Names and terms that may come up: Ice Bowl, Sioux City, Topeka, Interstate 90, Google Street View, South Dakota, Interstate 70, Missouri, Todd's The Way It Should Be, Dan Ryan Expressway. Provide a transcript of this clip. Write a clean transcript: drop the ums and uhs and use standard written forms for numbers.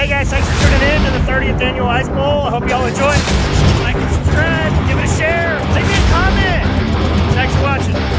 Hey guys, thanks for tuning in to the 30th Annual Ice Bowl. I hope you all enjoy. Like and subscribe, give it a share, leave me a comment. Thanks for watching.